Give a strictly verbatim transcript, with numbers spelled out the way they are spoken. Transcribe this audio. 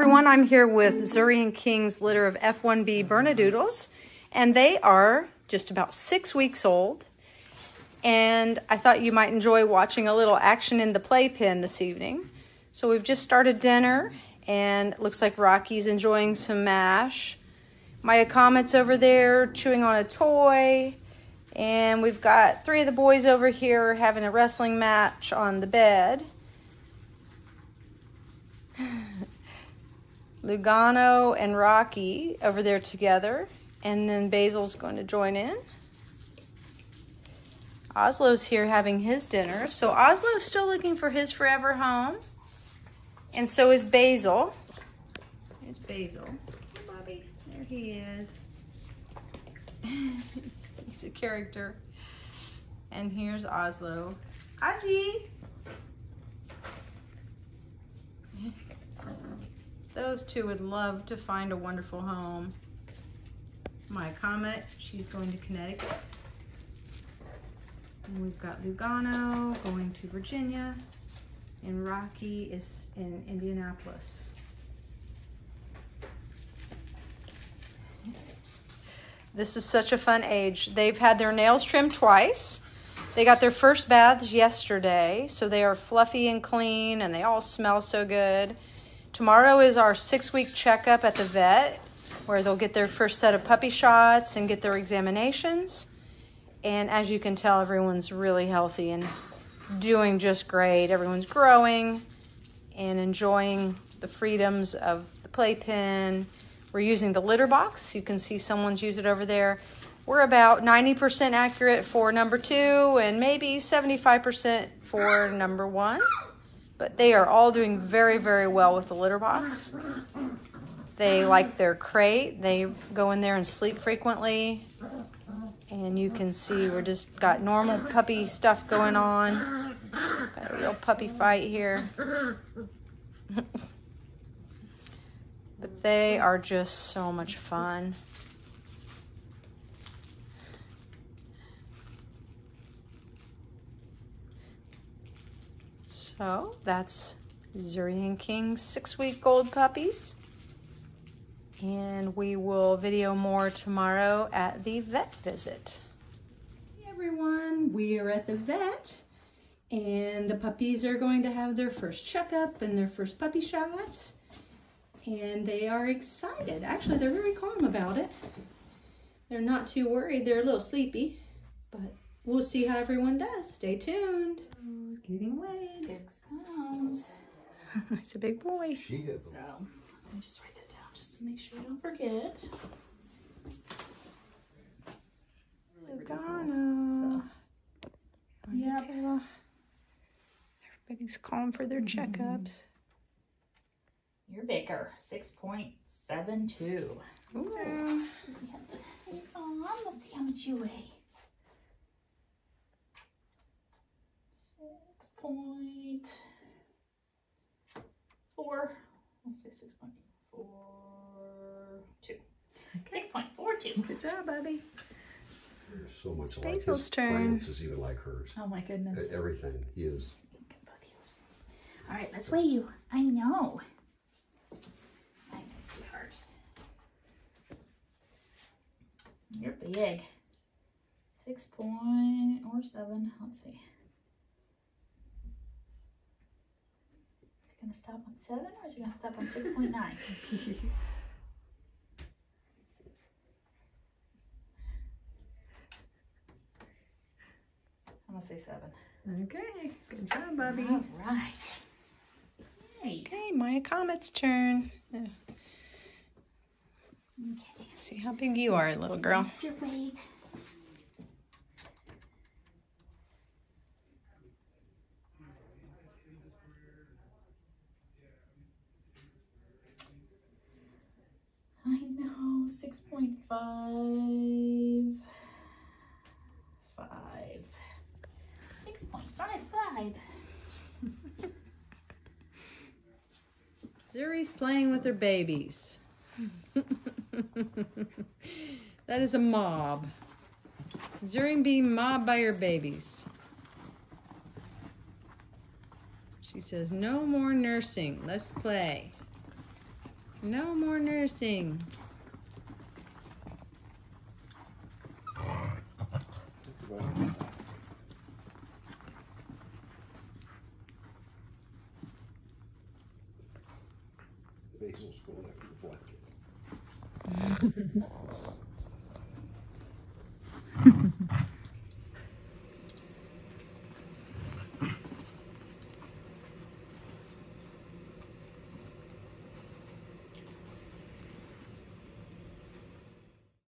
everyone. I'm here with Zuri and King's litter of F one B Bernedoodles, and they are just about six weeks old. And I thought you might enjoy watching a little action in the playpen this evening. So we've just started dinner, and it looks like Rocky's enjoying some mash. Maya Comet's over there chewing on a toy. And we've got three of the boys over here having a wrestling match on the bed. Lugano and Rocky over there together. And then Basil's going to join in. Oslo's here having his dinner. So Oslo's still looking for his forever home. And so is Basil. There's Basil. Bobby. There he is. He's a character. And here's Oslo. Ozzy! Those two would love to find a wonderful home. Maya Comet, she's going to Connecticut. And we've got Lugano going to Virginia. And Rocky is in Indianapolis. This is such a fun age. They've had their nails trimmed twice. They got their first baths yesterday, so they are fluffy and clean, and they all smell so good. Tomorrow is our six-week checkup at the vet, where they'll get their first set of puppy shots and get their examinations. And as you can tell, everyone's really healthy and doing just great. Everyone's growing and enjoying the freedoms of the playpen. We're using the litter box. You can see someone's used it over there. We're about ninety percent accurate for number two and maybe seventy-five percent for number one. But they are all doing very, very well with the litter box. They like their crate. They go in there and sleep frequently. And you can see we're just got normal puppy stuff going on. Got a real puppy fight here. But they are just so much fun. So that's Zuri and King's six-week-old puppies. And we will video more tomorrow at the vet visit. Hey everyone, we are at the vet, and the puppies are going to have their first checkup and their first puppy shots. And they are excited. Actually, they're very calm about it. They're not too worried. They're a little sleepy, but we'll see how everyone does. Stay tuned. Oh, it's getting weighed. Six pounds. It's a big boy. She is. So, let me just write that down just to make sure I don't forget. Lugano. So. Yeah. Everybody's calm for their mm-hmm. checkups. Your baker, six point seven two. Ooh. Ooh. Let's see how much you weigh. six point four. Let's say six point four two. six point four two. Good job, Bobby. There's so much like his plants is even like hers. Oh, my goodness. Everything is. All right, let's weigh you. I know. Sweetheart. You're big. Six point or seven. Let's see. Is it gonna stop on seven or is it gonna stop on six point nine? I'm gonna say seven. Okay. Good job, Bobby. All right. Yay. Okay, Maya Comet's turn. Yeah. Okay. See how big you are, little girl. Your weight. I know, six point five five. Six point five five. Zuri's playing with her babies. That is a mob. Zuri being mobbed by her babies. She says, no more nursing. Let's play. No more nursing. Basil's going after the blanket.